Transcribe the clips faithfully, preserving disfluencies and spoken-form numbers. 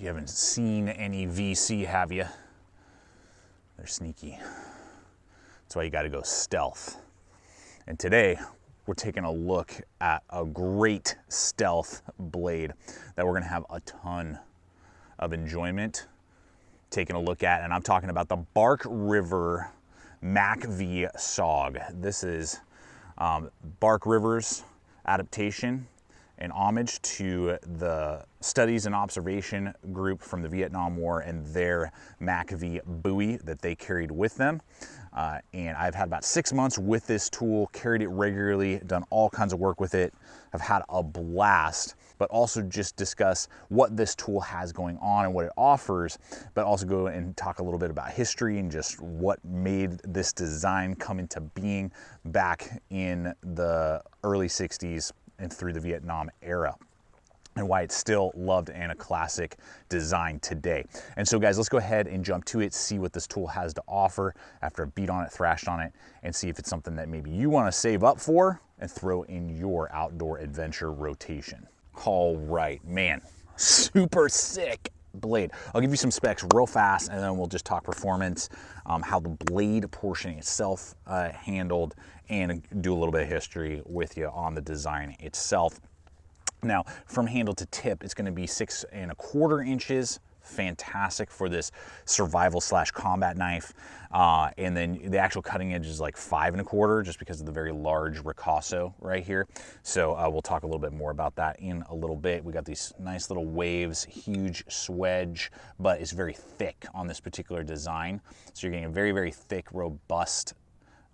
You haven't seen any V C, have you? They're sneaky. That's why you gotta go stealth. And today, we're taking a look at a great stealth blade that we're gonna have a ton of enjoyment taking a look at, and I'm talking about the Bark River M A C V S O G. This is um, Bark River's adaptation and homage to the studies and observation group from the Vietnam War and their M A C V buoy that they carried with them. Uh, and I've had about six months with this tool, carried it regularly, done all kinds of work with it. I've had a blast, but also just discuss what this tool has going on and what it offers, but also go and talk a little bit about history and just what made this design come into being back in the early sixties and through the Vietnam era, and why it's still loved and a classic design today. And so guys, let's go ahead and jump to it, see what this tool has to offer after I beat on it, thrashed on it, and see if it's something that maybe you wanna save up for and throw in your outdoor adventure rotation. All right, man, super sick blade. I'll give you some specs real fast and then we'll just talk performance, um, how the blade portion itself uh, handled, and do a little bit of history with you on the design itself. Now, from handle to tip, it's going to be six and a quarter inches. Fantastic for this survival slash combat knife. Uh, and then the actual cutting edge is like five and a quarter, just because of the very large ricasso right here. So uh, we'll talk a little bit more about that in a little bit. We got these nice little waves, huge swedge, but it's very thick on this particular design. So you're getting a very, very thick, robust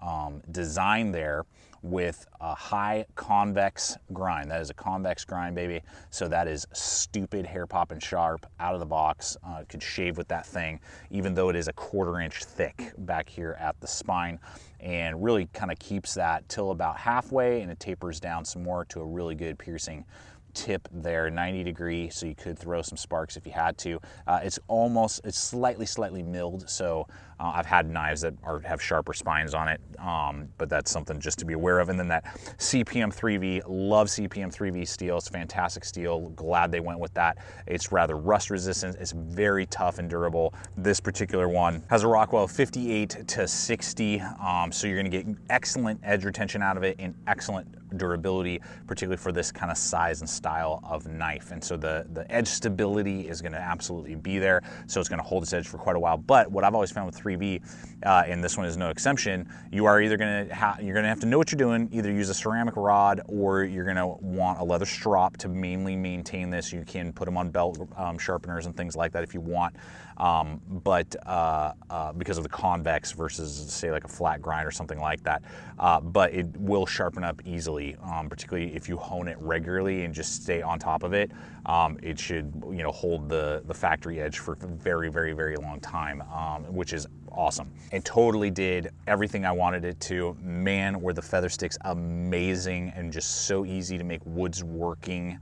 um, design there, with a high convex grind. That is a convex grind, baby. So that is stupid hair popping sharp out of the box. Uh, could shave with that thing, even though it is a quarter inch thick back here at the spine, and really kind of keeps that till about halfway, and it tapers down some more to a really good piercing tip there, ninety degree, so you could throw some sparks if you had to. Uh, it's almost, it's slightly, slightly milled, so uh, I've had knives that are, have sharper spines on it, um, but that's something just to be aware of. And then that C P M three V, love C P M three V steel, it's fantastic steel, glad they went with that. It's rather rust resistant, it's very tough and durable. This particular one has a Rockwell fifty-eight to sixty, um, so you're gonna get excellent edge retention out of it and excellent durability, particularly for this kind of size and style of knife. And so the, the edge stability is gonna absolutely be there. So it's gonna hold its edge for quite a while. But what I've always found with three V, uh, and this one is no exception, you are either gonna, ha you're gonna have to know what you're doing, either use a ceramic rod, or you're gonna want a leather strop to mainly maintain this. You can put them on belt um, sharpeners and things like that if you want. Um, but uh, uh, because of the convex versus say like a flat grind or something like that. Uh, but it will sharpen up easily. Um, particularly if you hone it regularly and just stay on top of it, um, it should, you know, hold the, the factory edge for a very, very, very long time, um, which is awesome. It totally did everything I wanted it to. Man, were the feather sticks amazing, and just so easy to make woods working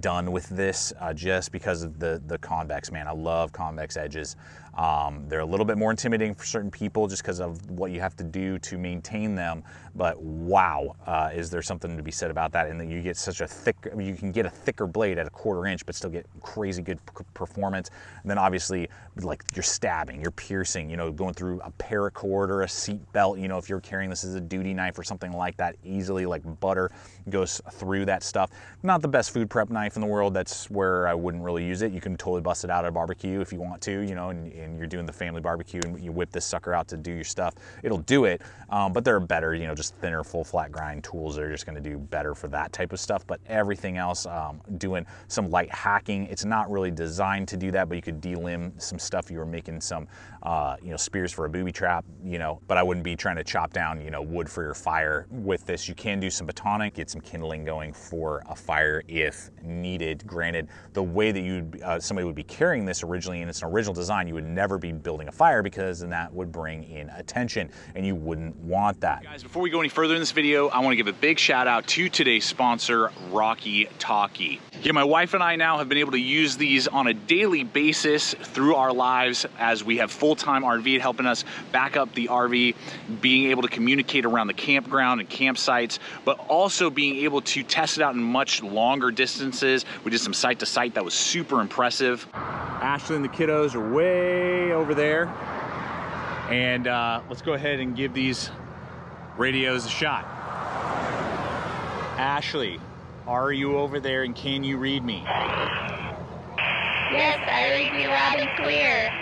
done with this, uh, just because of the the convex, man. I love convex edges. Um, they're a little bit more intimidating for certain people just because of what you have to do to maintain them, but wow, uh, is there something to be said about that. And that you get such a thick, I mean, you can get a thicker blade at a quarter inch but still get crazy good performance. And then obviously, like, you're stabbing, you're piercing, you know, going through a paracord or a seat belt, you know, if you're carrying this as a duty knife or something like that, easily, like butter goes through that stuff. Not the best food prep knife in the world, that's where I wouldn't really use it. You can totally bust it out at a barbecue if you want to, you know, and, and you're doing the family barbecue and you whip this sucker out to do your stuff, it'll do it. Um, but there are better, you know, just thinner, full flat grind tools that are just gonna do better for that type of stuff. But everything else, um, doing some light hacking, it's not really designed to do that, but you could delimb some stuff. You were making some, uh, you know, spears for a booby trap, you know, but I wouldn't be trying to chop down, you know, wood for your fire with this. You can do some batoning, get some kindling going for a fire if needed. Granted, the way that you uh, somebody would be carrying this originally in its original design, you would never be building a fire, because then that would bring in attention and you wouldn't want that. Guys, before we go any further in this video, I want to give a big shout out to today's sponsor, Rocky Talkie. Yeah, my wife and I now have been able to use these on a daily basis through our lives as we have full-time R V helping us back up the R V, being able to communicate around the campground and campsites, but also being able to test it out in much longer distances. We did some site to site that was super impressive. Ashley and the kiddos are way over there. And uh, let's go ahead and give these radios a shot. Ashley, are you over there and can you read me? Yes, I read you loud and clear.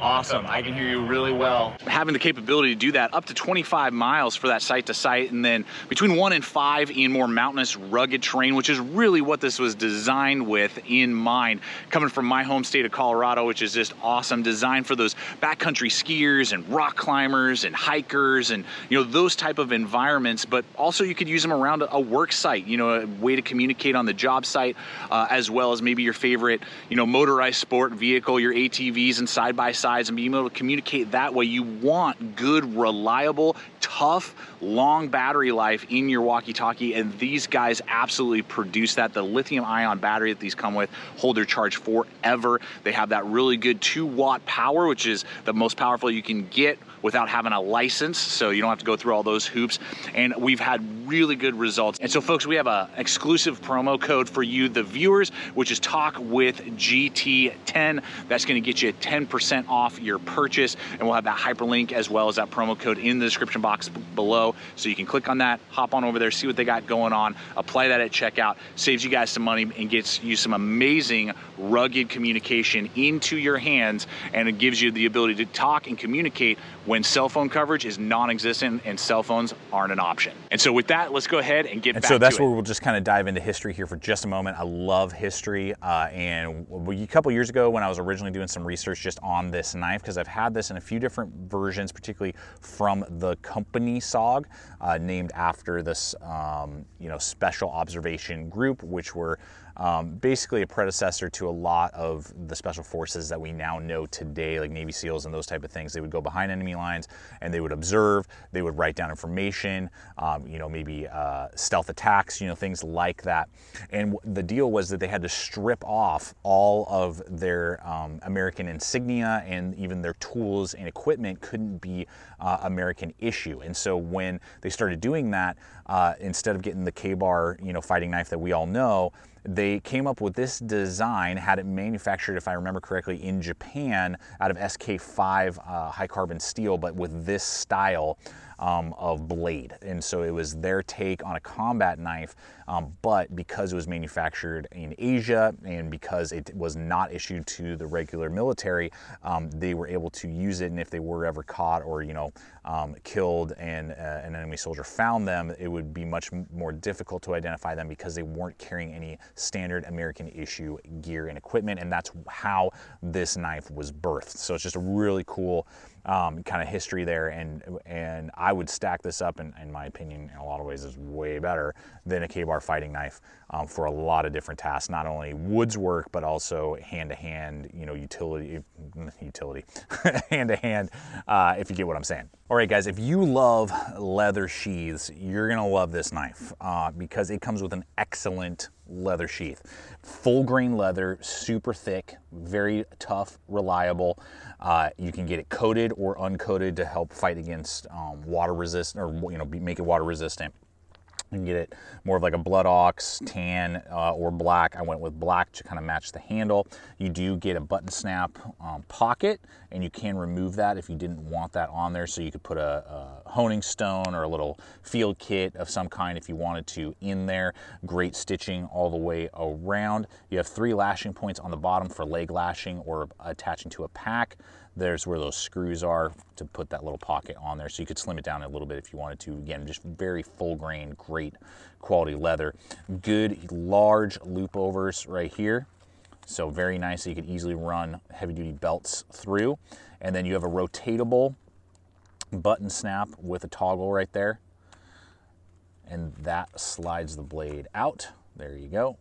Awesome, I can hear you really well. Having the capability to do that up to twenty-five miles for that site to site, and then between one and five in more mountainous, rugged terrain, which is really what this was designed with in mind. Coming from my home state of Colorado, which is just awesome, designed for those backcountry skiers and rock climbers and hikers and, you know, those type of environments, but also you could use them around a work site, you know, a way to communicate on the job site, uh, as well as maybe your favorite, you know, motorized sport vehicle, your A T Vs and side-by-side, and being able to communicate that way. You want good, reliable, tough, long battery life in your walkie-talkie, and these guys absolutely produce that. The lithium-ion battery that these come with hold their charge forever. They have that really good two watt power, which is the most powerful you can get without having a license, so you don't have to go through all those hoops, and we've had really good results. And so, folks, we have an exclusive promo code for you, the viewers, which is Talk With G T ten. That's going to get you ten percent off your purchase, and we'll have that hyperlink as well as that promo code in the description box below, so you can click on that, hop on over there, see what they got going on, apply that at checkout, saves you guys some money and gets you some amazing rugged communication into your hands, and it gives you the ability to talk and communicate when cell phone coverage is non-existent and cell phones aren't an option. And so with that, let's go ahead and get and back to it. So that's where we'll just kind of dive into history here for just a moment. I love history, uh, and a couple years ago when I was originally doing some research just on this knife, because I've had this in a few different versions, particularly from the company S O G, uh, named after this um, you know, special observation group, which were Um, basically a predecessor to a lot of the special forces that we now know today, like Navy SEALs and those type of things. They would go behind enemy lines and they would observe, they would write down information, um, you know, maybe uh, stealth attacks, you know, things like that. And the deal was that they had to strip off all of their um, American insignia, and even their tools and equipment couldn't be uh, American issue. And so when they started doing that, uh, instead of getting the K bar, you know, fighting knife that we all know, they came up with this design, had it manufactured, if I remember correctly, in Japan out of S K five uh, high carbon steel, but with this style um, of blade. And so it was their take on a combat knife, um, but because it was manufactured in Asia and because it was not issued to the regular military, um, they were able to use it. And if they were ever caught or, you know, um, killed and uh, an enemy soldier found them, it would be much more difficult to identify them because they weren't carrying any standard American issue gear and equipment, and that's how this knife was birthed. So it's just a really cool um, kind of history there, and and I would stack this up, and in my opinion, in a lot of ways, is way better than a K bar fighting knife um, for a lot of different tasks, not only woods work, but also hand-to-hand, you know, utility, utility, hand-to-hand, uh, if you get what I'm saying. All right, guys, if you love leather sheaths, you're gonna love this knife uh, because it comes with an excellent leather sheath. Full grain leather, super thick, very tough, reliable. Uh, you can get it coated or uncoated to help fight against um, water resistant, or, you know, make it water resistant. You can get it more of like a blood ox, tan, uh, or black. I went with black to kind of match the handle. You do get a button snap um, pocket, and you can remove that if you didn't want that on there. So you could put a, a honing stone or a little field kit of some kind if you wanted to in there. Great stitching all the way around. You have three lashing points on the bottom for leg lashing or attaching to a pack. There's where those screws are to put that little pocket on there, so you could slim it down a little bit if you wanted to. Again, just very full grain, great quality leather. Good large loop overs right here, so very nice. So you could easily run heavy duty belts through. And then you have a rotatable button snap with a toggle right there, and that slides the blade out. There you go.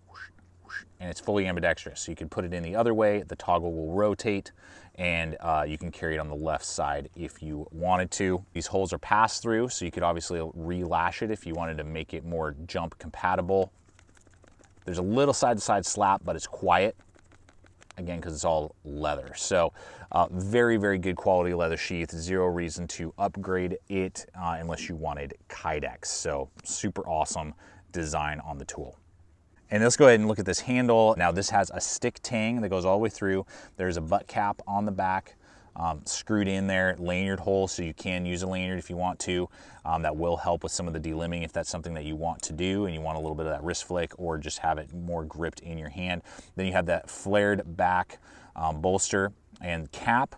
And it's fully ambidextrous, so you can put it in the other way, the toggle will rotate, and uh, you can carry it on the left side if you wanted to. These holes are pass through, so you could obviously re-lash it if you wanted to make it more jump compatible. There's a little side-to-side slap, but it's quiet, again, because it's all leather. So uh, very, very good quality leather sheath. Zero reason to upgrade it uh, unless you wanted Kydex. So super awesome design on the tool. And let's go ahead and look at this handle. Now this has a stick tang that goes all the way through. There's a butt cap on the back, um, screwed in there, lanyard hole, so you can use a lanyard if you want to. Um, that will help with some of the delimbing if that's something that you want to do and you want a little bit of that wrist flick or just have it more gripped in your hand. Then you have that flared back um, bolster and cap,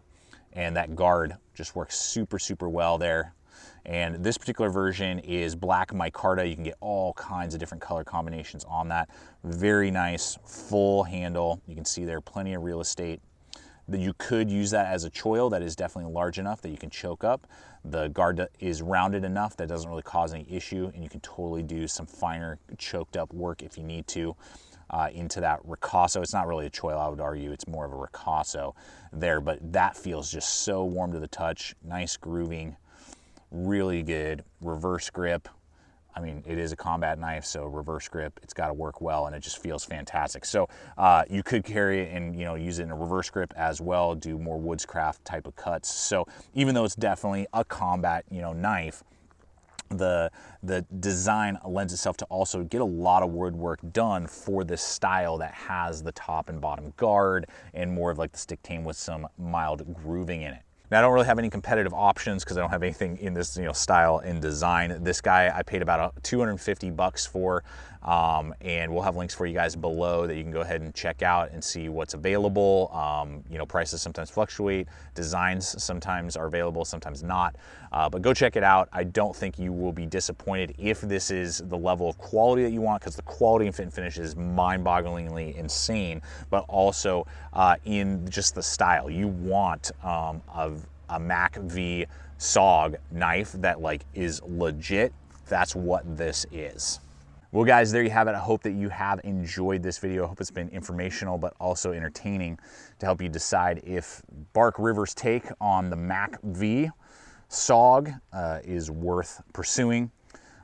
and that guard just works super, super well there. And this particular version is black micarta. You can get all kinds of different color combinations on that. Very nice full handle. You can see there plenty of real estate. You could use that as a choil. That is definitely large enough that you can choke up. The guard is rounded enough that doesn't really cause any issue, and you can totally do some finer choked up work if you need to. Uh, into that ricasso. It's not really a choil, I would argue. It's more of a ricasso there, but that feels just so warm to the touch. Nice grooving, really good reverse grip. I mean, it is a combat knife, so reverse grip, it's got to work well, and it just feels fantastic. So uh, you could carry it and, you know, use it in a reverse grip as well, do more woodscraft type of cuts. So even though it's definitely a combat, you know, knife, the the design lends itself to also get a lot of woodwork done for this style that has the top and bottom guard and more of like the stick tang with some mild grooving in it. Now I don't really have any competitive options because I don't have anything in this, you know, style and design. This guy I paid about two hundred fifty bucks for, um, and we'll have links for you guys below that you can go ahead and check out and see what's available. Um, you know, prices sometimes fluctuate, designs sometimes are available, sometimes not, uh, but go check it out. I don't think you will be disappointed if this is the level of quality that you want, because the quality and fit and finish is mind-bogglingly insane, but also uh, in just the style. You want um, a a M A C V S O G knife that like is legit. That's what this is. Well guys, there you have it. I hope that you have enjoyed this video. I hope it's been informational but also entertaining to help you decide if Bark River's take on the M A C V S O G uh, is worth pursuing.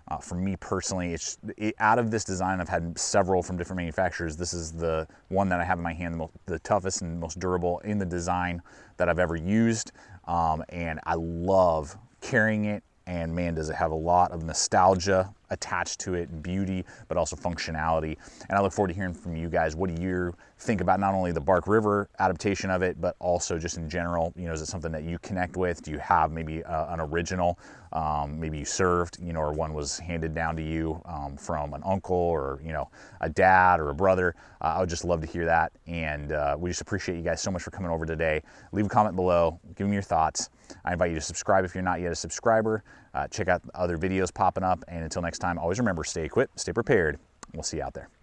Uh, for me personally, it's it, out of this design, I've had several from different manufacturers. This is the one that I have in my hand, the, most, the toughest and most durable in the design that I've ever used. Um, and I love carrying it. And man, does it have a lot of nostalgia attached to it, beauty, but also functionality. And I look forward to hearing from you guys. What do you think about not only the Bark River adaptation of it, but also just in general, you know, is it something that you connect with? Do you have maybe uh, an original, um, maybe you served, you know, or one was handed down to you um, from an uncle or, you know, a dad or a brother? Uh, I would just love to hear that. And uh, we just appreciate you guys so much for coming over today. Leave a comment below, give me your thoughts. I invite you to subscribe if you're not yet a subscriber. Uh, check out other videos popping up. And until next time, always remember, stay equipped, stay prepared. We'll see you out there.